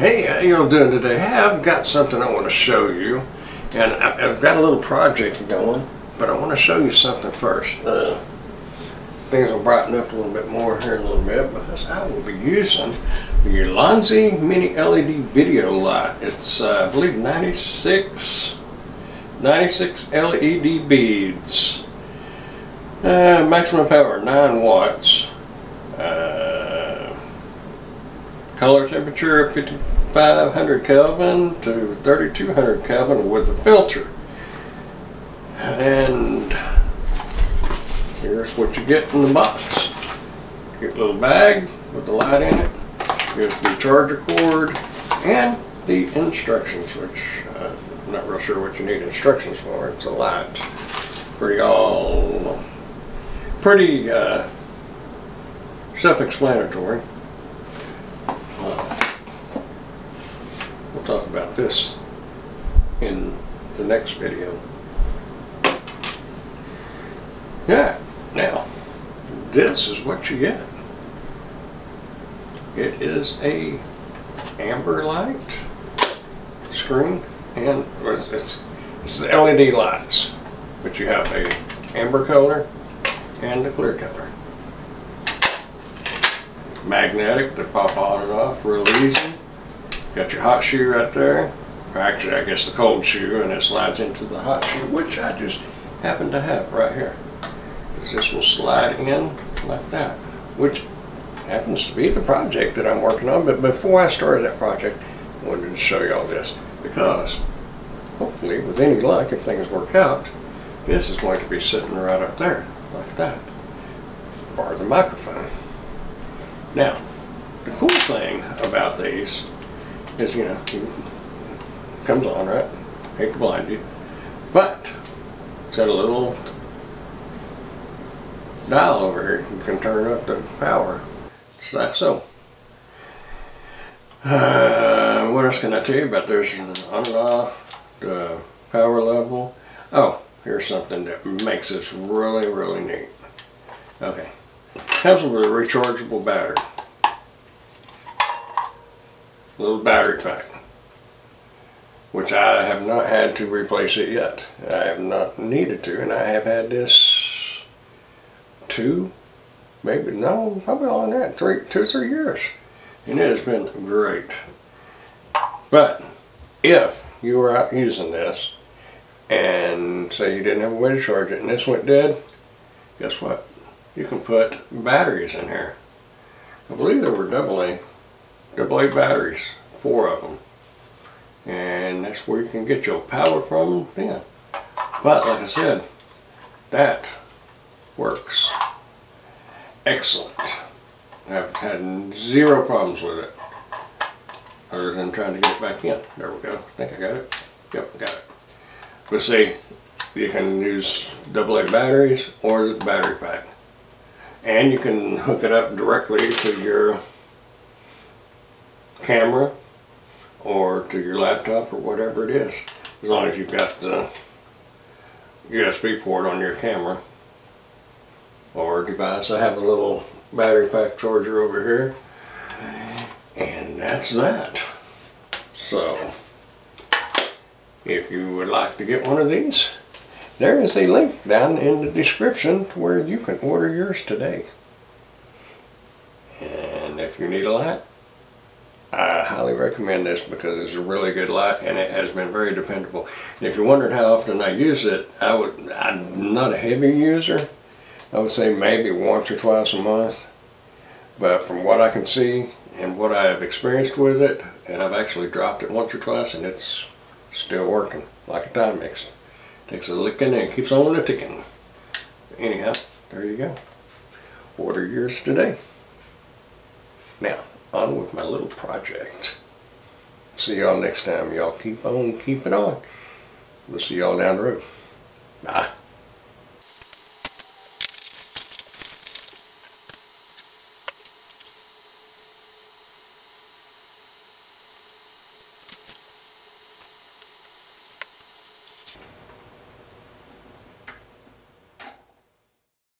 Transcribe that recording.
Hey, how y'all doing today? Hey, I've got something I want to show you, and I've got a little project going, but I want to show you something first. Things will brighten up a little bit more here in a little bit, because I will be using the Ulanzi Mini LED Video Light. It's, I believe, 96 LED beads. Maximum power, 9 watts. Color temperature of 5500 Kelvin to 3200 Kelvin with a filter. And here's what you get in the box. You get a little bag with the light in it. Here's the charger cord and the instructions, which I'm not real sure what you need instructions for. It's a light. Pretty self-explanatory. We'll talk about this in the next video. Yeah, now this is what you get. It is a amber light screen, and it's the LED lights, but you have a amber color and the clear color. Magnetic, they pop on and off real easy. Got your hot shoe right there, or actually I guess the cold shoe, and it slides into the hot shoe, which I just happen to have right here. This will slide in like that, which happens to be the project that I'm working on. But before I started that project, I wanted to show you all this, because hopefully with any luck, if things work out, this is going to be sitting right up there like that, bar the microphone. Now, the cool thing about these is, you know, it comes on, right? Hate to blind you, but it's got a little dial over here. You can turn up the power. It's like so. What else can I tell you about? There's an on and off, the power level. Oh, here's something that makes this really, really neat. Okay. Comes with a rechargeable battery. Little battery pack, which I have not had to replace it yet. I have not needed to, and I have had this 2 or 3 years. And it has been great. But if you were out using this and say you didn't have a way to charge it and this went dead, guess what? You can put batteries in here. I believe there were double A batteries, 4 of them, and that's where you can get your power from them. Yeah. But like I said, that works excellent. I've had 0 problems with it, other than trying to get it back in. There we go. I think I got it. Yep, got it. But see, you can use AA batteries or the battery pack. And you can hook it up directly to your camera or to your laptop or whatever it is, as long as you've got the USB port on your camera or device. I have a little battery pack charger over here, and that's that. So if you would like to get one of these, there is a link down in the description to where you can order yours today. And if you need a light, I highly recommend this, because it's a really good light and it has been very dependable. And if you wondered how often I use it, I'm not a heavy user. I would say maybe once or twice a month. But from what I can see and what I have experienced with it, and I've actually dropped it once or twice and it's still working like a Timex. Takes a lick in there and keeps on ticking. Anyhow, there you go. Order yours today. Now, on with my little project. See y'all next time. Y'all keep on keeping on. We'll see y'all down the road. Bye.